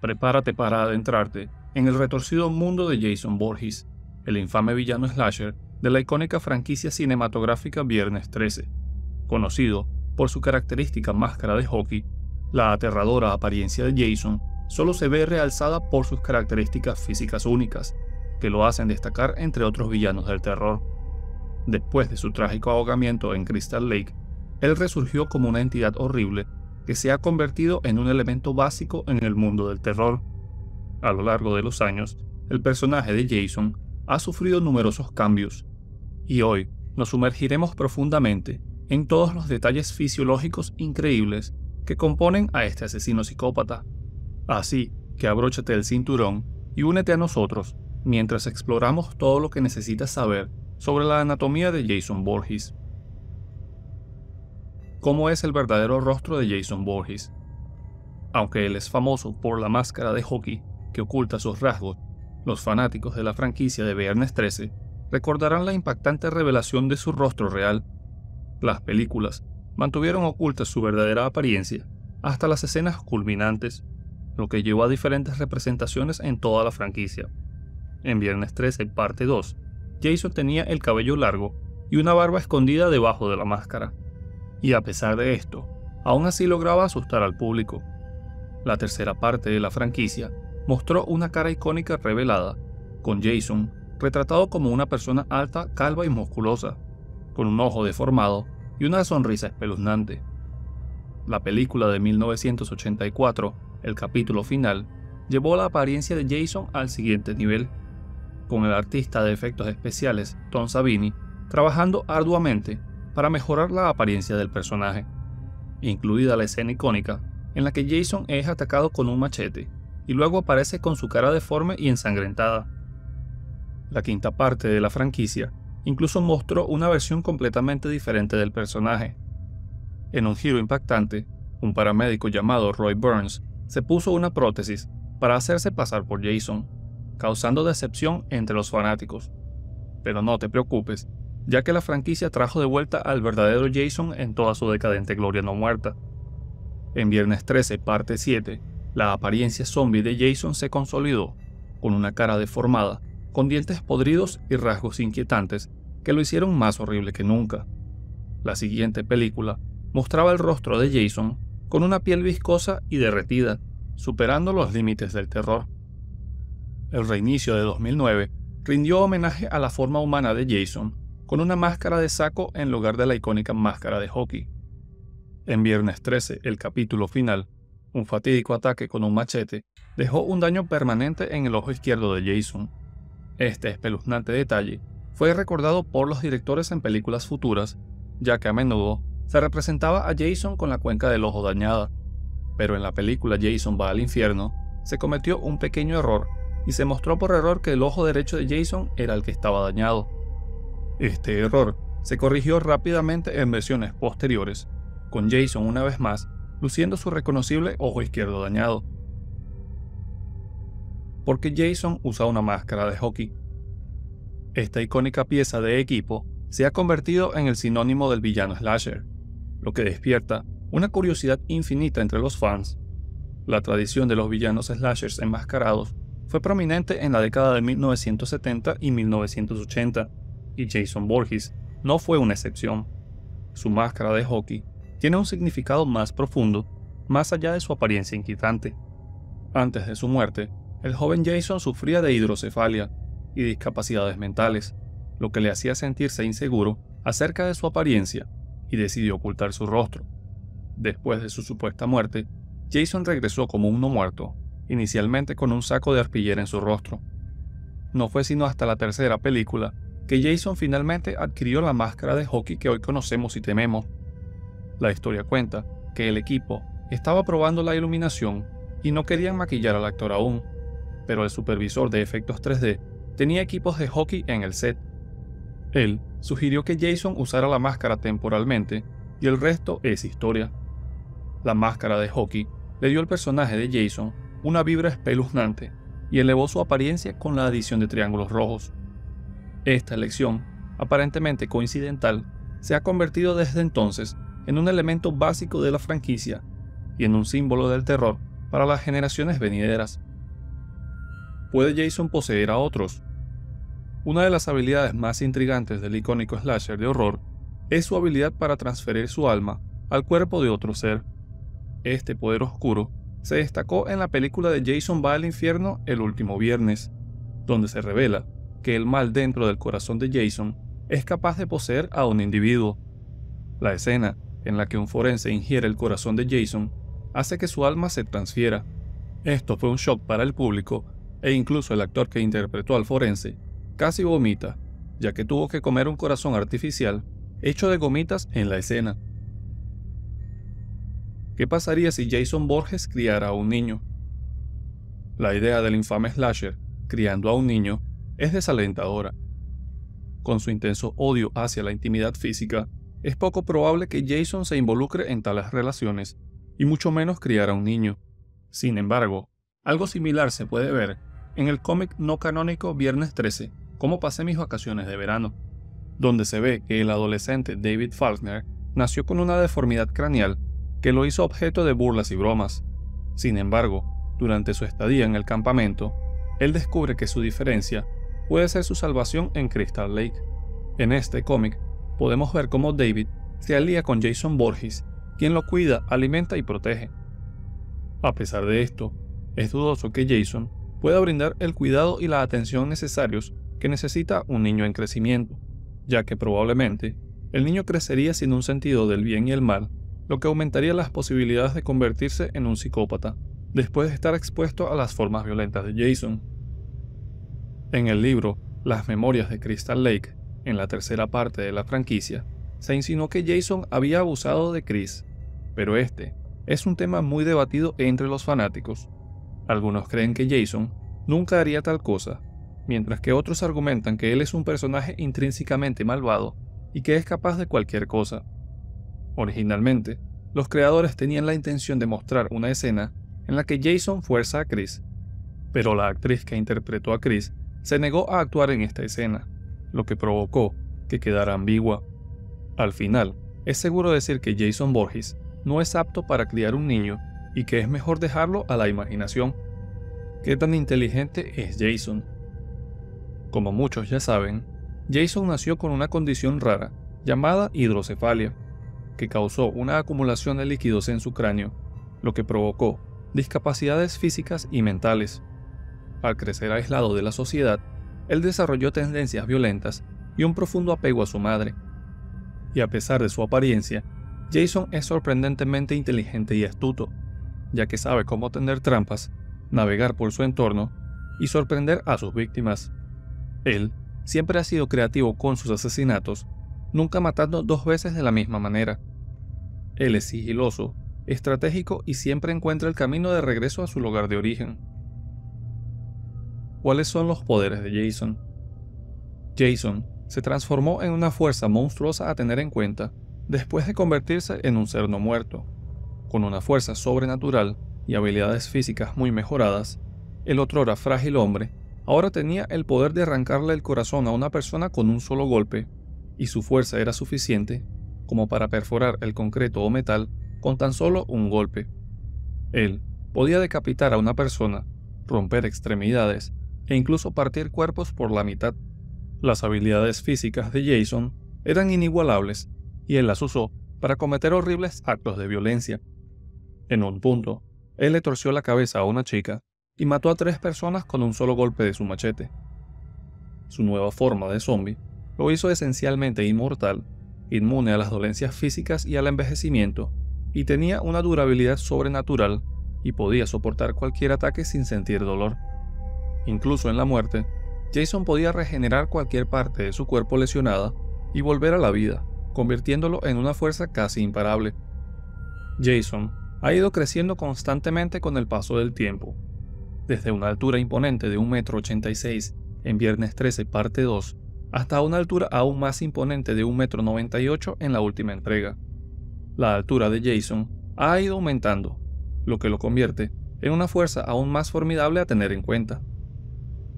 Prepárate para adentrarte en el retorcido mundo de Jason Borges, el infame villano slasher de la icónica franquicia cinematográfica Viernes 13, conocido por su característica máscara de hockey. La aterradora apariencia de Jason solo se ve realzada por sus características físicas únicas, que lo hacen destacar entre otros villanos del terror. Después de su trágico ahogamiento en Crystal Lake, él resurgió como una entidad horrible que se ha convertido en un elemento básico en el mundo del terror. A lo largo de los años, el personaje de Jason ha sufrido numerosos cambios, y hoy nos sumergiremos profundamente en todos los detalles fisiológicos increíbles que componen a este asesino psicópata. Así que abróchate el cinturón y únete a nosotros mientras exploramos todo lo que necesitas saber sobre la anatomía de Jason Borges. ¿Cómo es el verdadero rostro de Jason Borges? Aunque él es famoso por la máscara de hockey que oculta sus rasgos, los fanáticos de la franquicia de Viernes 13 recordarán la impactante revelación de su rostro real. Las películas mantuvieron oculta su verdadera apariencia hasta las escenas culminantes, lo que llevó a diferentes representaciones en toda la franquicia. En Viernes 13 parte 2, Jason tenía el cabello largo y una barba escondida debajo de la máscara, y a pesar de esto, aún así lograba asustar al público. La tercera parte de la franquicia mostró una cara icónica revelada, con Jason retratado como una persona alta, calva y musculosa, con un ojo deformado y una sonrisa espeluznante. La película de 1984, el capítulo final, llevó la apariencia de Jason al siguiente nivel, con el artista de efectos especiales Tom Savini trabajando arduamente para mejorar la apariencia del personaje, incluida la escena icónica en la que Jason es atacado con un machete y luego aparece con su cara deforme y ensangrentada. La quinta parte de la franquicia incluso mostró una versión completamente diferente del personaje. En un giro impactante, un paramédico llamado Roy Burns se puso una prótesis para hacerse pasar por Jason, causando decepción entre los fanáticos. Pero no te preocupes, ya que la franquicia trajo de vuelta al verdadero Jason en toda su decadente gloria no muerta. En Viernes 13, parte 7, la apariencia zombie de Jason se consolidó, con una cara deformada, con dientes podridos y rasgos inquietantes que lo hicieron más horrible que nunca. La siguiente película mostraba el rostro de Jason con una piel viscosa y derretida, superando los límites del terror. El reinicio de 2009 rindió homenaje a la forma humana de Jason, con una máscara de saco en lugar de la icónica máscara de hockey. En Viernes 13, el capítulo final, un fatídico ataque con un machete dejó un daño permanente en el ojo izquierdo de Jason. Este espeluznante detalle fue recordado por los directores en películas futuras, ya que a menudo se representaba a Jason con la cuenca del ojo dañada. Pero en la película Jason Va al Infierno, se cometió un pequeño error y se mostró por error que el ojo derecho de Jason era el que estaba dañado. Este error se corrigió rápidamente en versiones posteriores, con Jason una vez más luciendo su reconocible ojo izquierdo dañado. ¿Por qué Jason usa una máscara de hockey? Esta icónica pieza de equipo se ha convertido en el sinónimo del villano slasher, lo que despierta una curiosidad infinita entre los fans. La tradición de los villanos slashers enmascarados fue prominente en la década de 1970 y 1980, y Jason Borges no fue una excepción. Su máscara de hockey tiene un significado más profundo, más allá de su apariencia inquietante. Antes de su muerte, el joven Jason sufría de hidrocefalia y discapacidades mentales, lo que le hacía sentirse inseguro acerca de su apariencia, y decidió ocultar su rostro. Después de su supuesta muerte, Jason regresó como uno muerto, inicialmente con un saco de arpillera en su rostro. No fue sino hasta la tercera película que Jason finalmente adquirió la máscara de hockey que hoy conocemos y tememos. La historia cuenta que el equipo estaba probando la iluminación y no querían maquillar al actor aún, pero el supervisor de efectos 3D tenía equipos de hockey en el set. Él sugirió que Jason usara la máscara temporalmente y el resto es historia. La máscara de hockey le dio al personaje de Jason una vibra espeluznante y elevó su apariencia con la adición de triángulos rojos. Esta elección, aparentemente coincidental, se ha convertido desde entonces en un elemento básico de la franquicia y en un símbolo del terror para las generaciones venideras. ¿Puede Jason poseer a otros? Una de las habilidades más intrigantes del icónico slasher de horror es su habilidad para transferir su alma al cuerpo de otro ser. Este poder oscuro se destacó en la película de Jason Va al Infierno el último viernes, donde se revela que el mal dentro del corazón de Jason es capaz de poseer a un individuo. La escena en la que un forense ingiere el corazón de Jason hace que su alma se transfiera. Esto fue un shock para el público e incluso el actor que interpretó al forense casi vomita, ya que tuvo que comer un corazón artificial hecho de gomitas en la escena. ¿Qué pasaría si Jason Borges criara a un niño? La idea del infame slasher criando a un niño es desalentadora. Con su intenso odio hacia la intimidad física, es poco probable que Jason se involucre en tales relaciones, y mucho menos criar a un niño. Sin embargo, algo similar se puede ver en el cómic no canónico Viernes 13, como pasé mis vacaciones de verano, donde se ve que el adolescente David Faulkner nació con una deformidad craneal que lo hizo objeto de burlas y bromas. Sin embargo, durante su estadía en el campamento, él descubre que su diferencia puede ser su salvación en Crystal Lake. En este cómic, podemos ver cómo David se alía con Jason Borges, quien lo cuida, alimenta y protege. A pesar de esto, es dudoso que Jason pueda brindar el cuidado y la atención necesarios que necesita un niño en crecimiento, ya que probablemente el niño crecería sin un sentido del bien y el mal, lo que aumentaría las posibilidades de convertirse en un psicópata, después de estar expuesto a las formas violentas de Jason. En el libro Las Memorias de Crystal Lake, en la tercera parte de la franquicia, se insinuó que Jason había abusado de Chris, pero este es un tema muy debatido entre los fanáticos. Algunos creen que Jason nunca haría tal cosa, mientras que otros argumentan que él es un personaje intrínsecamente malvado y que es capaz de cualquier cosa. Originalmente, los creadores tenían la intención de mostrar una escena en la que Jason fuerza a Chris, pero la actriz que interpretó a Chris se negó a actuar en esta escena, lo que provocó que quedara ambigua. Al final, es seguro decir que Jason Borges no es apto para criar un niño y que es mejor dejarlo a la imaginación. ¿Qué tan inteligente es Jason? Como muchos ya saben, Jason nació con una condición rara llamada hidrocefalia, que causó una acumulación de líquidos en su cráneo, lo que provocó discapacidades físicas y mentales. Al crecer aislado de la sociedad, él desarrolló tendencias violentas y un profundo apego a su madre. Y a pesar de su apariencia, Jason es sorprendentemente inteligente y astuto, ya que sabe cómo tender trampas, navegar por su entorno y sorprender a sus víctimas. Él siempre ha sido creativo con sus asesinatos, nunca matando dos veces de la misma manera. Él es sigiloso, estratégico y siempre encuentra el camino de regreso a su lugar de origen. ¿Cuáles son los poderes de Jason? Jason se transformó en una fuerza monstruosa a tener en cuenta después de convertirse en un ser no muerto. Con una fuerza sobrenatural y habilidades físicas muy mejoradas, el otrora frágil hombre ahora tenía el poder de arrancarle el corazón a una persona con un solo golpe, y su fuerza era suficiente como para perforar el concreto o metal con tan solo un golpe. Él podía decapitar a una persona, romper extremidades e incluso partir cuerpos por la mitad. Las habilidades físicas de Jason eran inigualables y él las usó para cometer horribles actos de violencia. En un punto, él le torció la cabeza a una chica y mató a 3 personas con un solo golpe de su machete. Su nueva forma de zombie lo hizo esencialmente inmortal, inmune a las dolencias físicas y al envejecimiento, y tenía una durabilidad sobrenatural y podía soportar cualquier ataque sin sentir dolor. Incluso en la muerte, Jason podía regenerar cualquier parte de su cuerpo lesionada y volver a la vida, convirtiéndolo en una fuerza casi imparable. Jason ha ido creciendo constantemente con el paso del tiempo. Desde una altura imponente de 1,86 m en Viernes 13 parte 2, hasta una altura aún más imponente de 1,98 m en la última entrega. La altura de Jason ha ido aumentando, lo que lo convierte en una fuerza aún más formidable a tener en cuenta.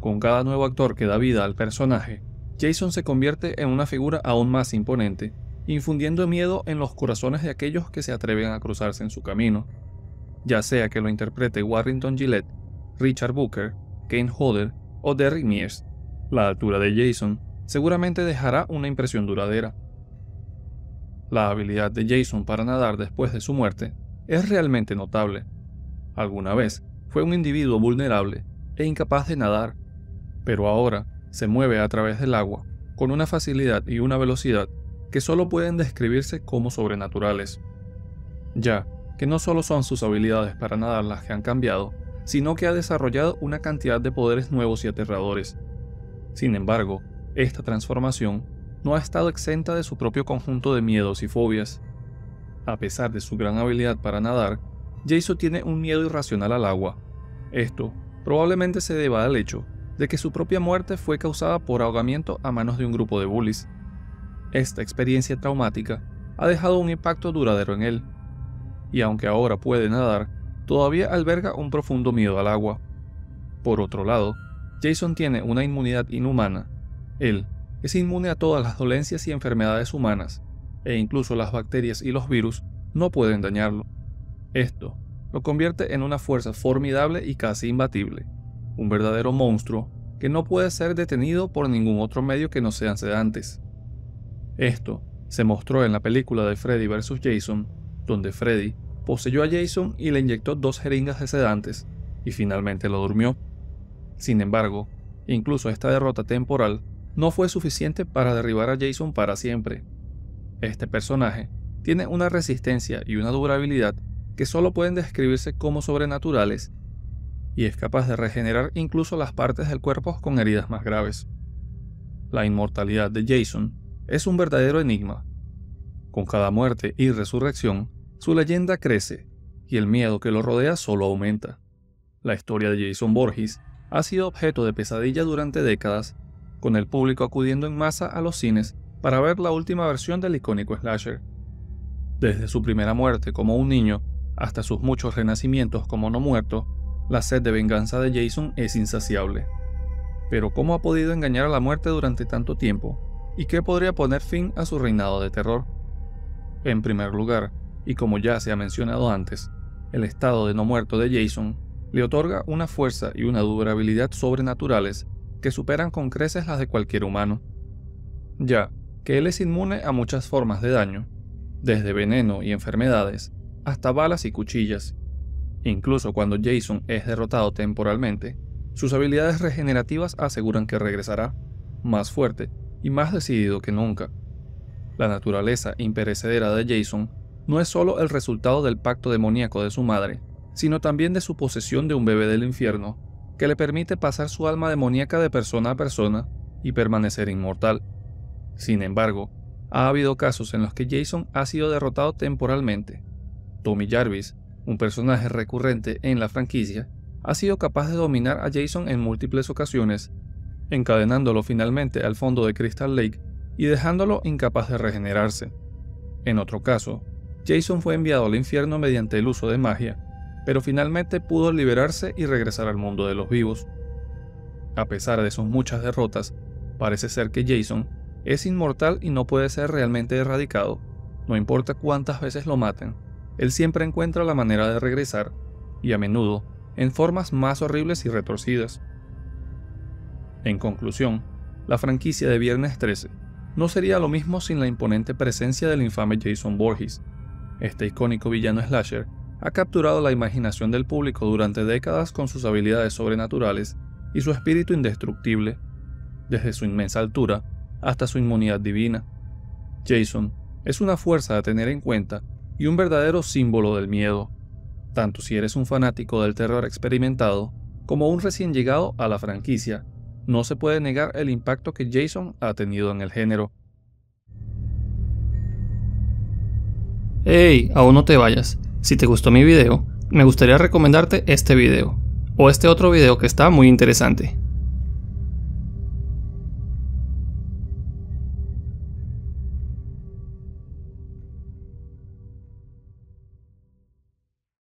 Con cada nuevo actor que da vida al personaje, Jason se convierte en una figura aún más imponente, infundiendo miedo en los corazones de aquellos que se atreven a cruzarse en su camino. ya sea que lo interprete Warrington Gillette, Richard Booker, Kane Hodder o Derek Mears. La altura de Jason seguramente dejará una impresión duradera. La habilidad de Jason para nadar después de su muerte es realmente notable. Alguna vez fue un individuo vulnerable e incapaz de nadar, pero ahora se mueve a través del agua con una facilidad y una velocidad que solo pueden describirse como sobrenaturales. Ya que no solo son sus habilidades para nadar las que han cambiado, sino que ha desarrollado una cantidad de poderes nuevos y aterradores. Sin embargo, esta transformación no ha estado exenta de su propio conjunto de miedos y fobias. A pesar de su gran habilidad para nadar, Jason tiene un miedo irracional al agua. Esto probablemente se deba al hecho de que su propia muerte fue causada por ahogamiento a manos de un grupo de bullies. Esta experiencia traumática ha dejado un impacto duradero en él, y aunque ahora puede nadar, todavía alberga un profundo miedo al agua. Por otro lado, Jason tiene una inmunidad inhumana. Él es inmune a todas las dolencias y enfermedades humanas, e incluso las bacterias y los virus no pueden dañarlo. Esto lo convierte en una fuerza formidable y casi imbatible, un verdadero monstruo que no puede ser detenido por ningún otro medio que no sean sedantes. Esto se mostró en la película de Freddy vs. Jason, donde Freddy poseyó a Jason y le inyectó 2 jeringas de sedantes, y finalmente lo durmió. Sin embargo, incluso esta derrota temporal no fue suficiente para derribar a Jason para siempre. Este personaje tiene una resistencia y una durabilidad que solo pueden describirse como sobrenaturales, y es capaz de regenerar incluso las partes del cuerpo con heridas más graves. La inmortalidad de Jason es un verdadero enigma. Con cada muerte y resurrección, su leyenda crece, y el miedo que lo rodea solo aumenta. La historia de Jason Borges ha sido objeto de pesadilla durante décadas, con el público acudiendo en masa a los cines para ver la última versión del icónico slasher. Desde su primera muerte como un niño, hasta sus muchos renacimientos como no muerto, la sed de venganza de Jason es insaciable. Pero ¿cómo ha podido engañar a la muerte durante tanto tiempo? ¿Y qué podría poner fin a su reinado de terror? En primer lugar, y como ya se ha mencionado antes, el estado de no muerto de Jason le otorga una fuerza y una durabilidad sobrenaturales que superan con creces las de cualquier humano. Ya que él es inmune a muchas formas de daño, desde veneno y enfermedades hasta balas y cuchillas. Incluso cuando Jason es derrotado temporalmente, sus habilidades regenerativas aseguran que regresará, más fuerte y más decidido que nunca. La naturaleza imperecedera de Jason no es solo el resultado del pacto demoníaco de su madre, sino también de su posesión de un bebé del infierno, que le permite pasar su alma demoníaca de persona a persona y permanecer inmortal. Sin embargo, ha habido casos en los que Jason ha sido derrotado temporalmente. Tommy Jarvis, un personaje recurrente en la franquicia, ha sido capaz de dominar a Jason en múltiples ocasiones, encadenándolo finalmente al fondo de Crystal Lake y dejándolo incapaz de regenerarse. En otro caso, Jason fue enviado al infierno mediante el uso de magia, pero finalmente pudo liberarse y regresar al mundo de los vivos. A pesar de sus muchas derrotas, parece ser que Jason es inmortal y no puede ser realmente erradicado. No importa cuántas veces lo maten, él siempre encuentra la manera de regresar, y a menudo en formas más horribles y retorcidas. En conclusión, la franquicia de Viernes 13 no sería lo mismo sin la imponente presencia del infame Jason Borges. Este icónico villano slasher ha capturado la imaginación del público durante décadas con sus habilidades sobrenaturales y su espíritu indestructible, desde su inmensa altura hasta su inmunidad divina. Jason es una fuerza a tener en cuenta y un verdadero símbolo del miedo, tanto si eres un fanático del terror experimentado como un recién llegado a la franquicia. No se puede negar el impacto que Jason ha tenido en el género. Hey, aún no te vayas. Si te gustó mi video, me gustaría recomendarte este video, o este otro video que está muy interesante.